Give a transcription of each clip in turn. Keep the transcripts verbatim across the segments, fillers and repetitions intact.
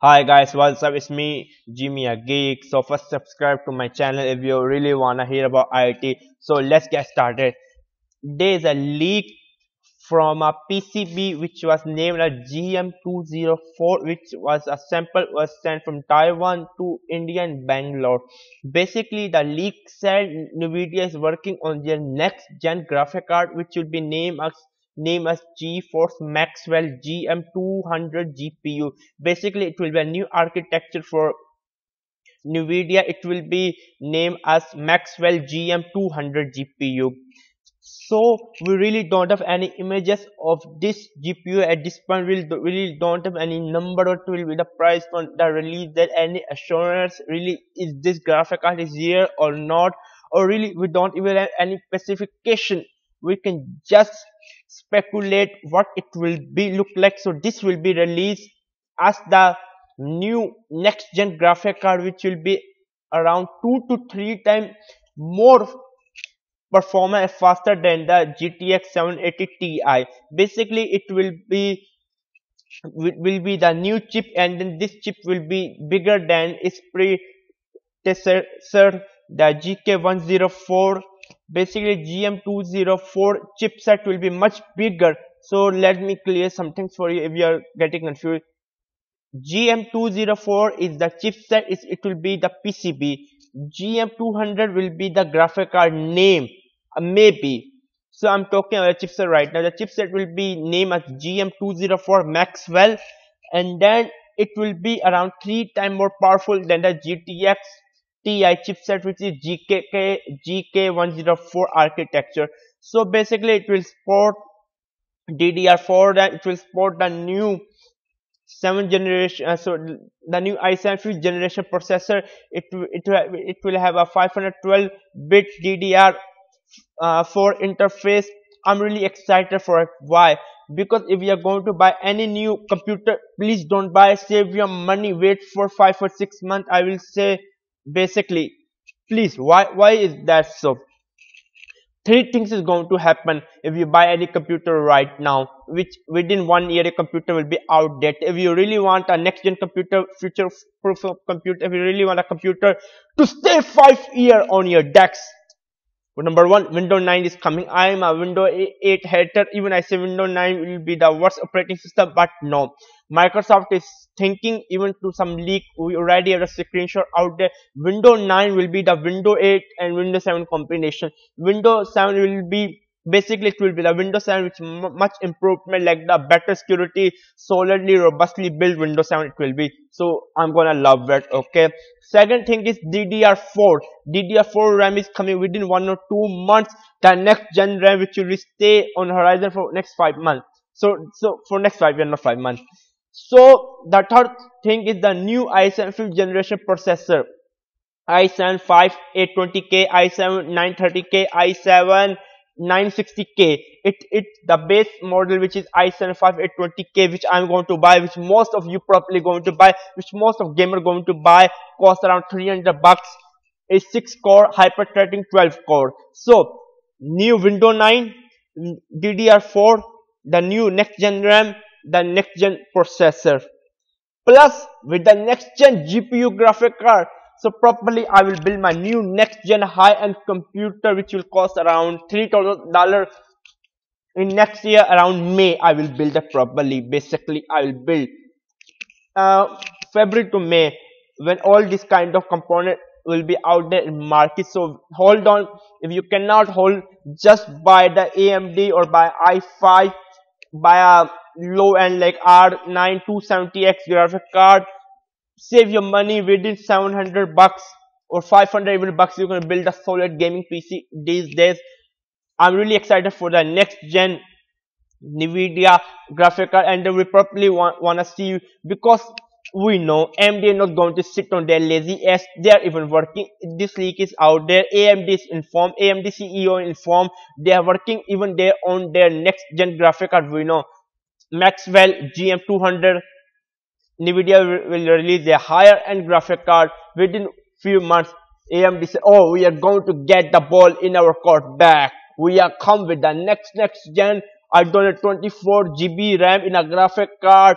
Hi guys, what's up? It's me, Jimmy a Geek. So first, subscribe to my channel if you really wanna hear about I O T. So let's get started. There is a leak from a P C B which was named a G M two oh four, which was a sample was sent from Taiwan to India and Bangalore. Basically, the leak said Nvidia is working on their next gen graphic card, which will be named as Name as GeForce Maxwell G M two hundred G P U. Basically, it will be a new architecture for Nvidia. It will be named as Maxwell G M two hundred G P U. So we really don't have any images of this G P U at this point. We really don't have any number or will be the price on the release. That any assurance really is this graphic card is here or not, or really we don't even have any specification. We can just speculate what it will be look like. So this will be released as the new next gen graphic card, which will be around two to three times more performance and faster than the G T X seven eighty T I. Basically, it will be will be the new chip, and then this chip will be bigger than its predecessor, the G K one oh four. Basically, G M two oh four chipset will be much bigger. So let me clear some things for you if you are getting confused. G M two oh four is the chipset, is it will be the P C B. G M two hundred will be the graphic card name, uh, maybe. So I'm talking about the chipset right now. The chipset will be named as G M two oh four Maxwell, and then it will be around three times more powerful than the G T X T I chipset, which is G K one oh four architecture. So basically, it will support D D R four, and it will support the new seventh generation, uh, so the new i seven fifth generation processor. It it it will have a five hundred twelve bit D D R four uh, interface. I'm really excited for it. Why? Because if you are going to buy any new computer, please don't buy. Save your money. Wait for five or six months. I will say. Basically, please, why why is that so? Three things is going to happen if you buy any computer right now, which within one year a computer will be outdated. If you really want a next gen computer, future proof of computer, if you really want a computer to stay five year on your decks, number one, Windows nine is coming. I am a Windows eight hater. Even I say Windows nine will be the worst operating system, but no. Microsoft is thinking, even to some leak, we already have a screenshot out there. Windows nine will be the Windows eight and Windows seven combination. Windows seven will be, basically it will be the Windows seven which much improvement, like the better security, solidly, robustly built Windows seven it will be. So I'm gonna love it, okay. Second thing is D D R four. D D R four RAM is coming within one or two months. The next gen RAM which will stay on horizon for next five months. So, so for next five years, not five months. So the third thing is the new i seven fifth generation processor. i seven fifty-eight twenty K, i seven nine thirty K, i seven nine sixty K. It it the base model which is i seven fifty-eight twenty K, which I'm going to buy, which most of you probably going to buy, which most of gamer going to buy, costs around three hundred bucks. A six core hyper-threading twelve core. So new Windows nine, D D R four, the new next gen RAM, the next gen processor, plus with the next gen G P U graphic card. So properly I will build my new next gen high-end computer, which will cost around three thousand dollars in next year around May. I will build it properly. Basically I will build uh, February to May, when all this kind of component will be out there in market. So hold on. If you cannot hold, just buy the A M D or buy i five, buy a low end like R nine two seventy X graphic card. Save your money. Within seven hundred bucks or five hundred even bucks, you can build a solid gaming P C these days. I'm really excited for the next gen Nvidia graphic card, and we probably want wanna see, because we know A M D is not going to sit on their lazy ass. They are even working. This leak is out there. A M D is informed. A M D C E O informed. They are working even there on their next gen graphic card. We know Maxwell G M two hundred. Nvidia will release a higher end graphic card within few months. A M D said, "Oh, we are going to get the ball in our court back. We are come with the next next gen. I don't have twenty-four G B RAM in a graphic card."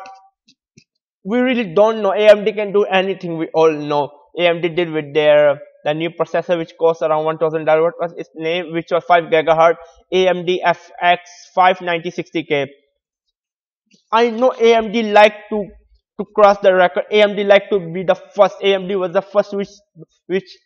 we really don't know. A M D can do anything, we all know. A M D did with their the new processor which costs around one thousand dollars. What was its name? Which was five gigahertz, A M D F X five nine zero six zero K. I know A M D like to to cross the record. A M D like to be the first. A M D was the first which which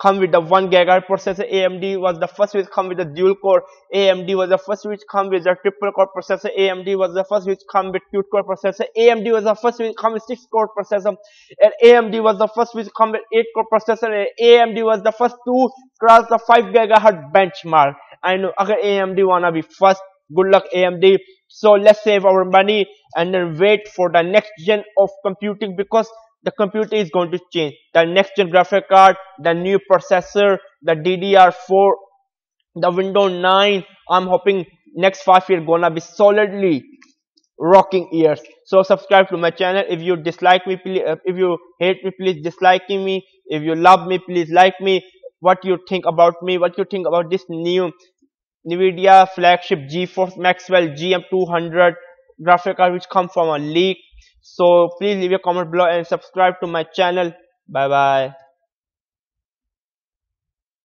come with the one gigahertz processor. A M D was the first which come with the dual core. A M D was the first which come with the triple core processor. A M D was the first which come with two core processor. A M D was the first which come with six core processor. And A M D was the first which come with eight core processor. And A M D was the first to cross the five gigahertz benchmark. I know, agar A M D wanna be first, good luck A M D. So let's save our money and then wait for the next gen of computing, because the computer is going to change. The next gen graphic card, the new processor, the D D R four, the Windows nine. I'm hoping next five years gonna be solidly rocking years. So subscribe to my channel. If you dislike me, please, uh, if you hate me, please dislike me. If you love me, please like me. What you think about me, what you think about this new Nvidia flagship GeForce Maxwell G M two hundred graphic card which come from a leak. So please leave your comment below and subscribe to my channel. Bye bye.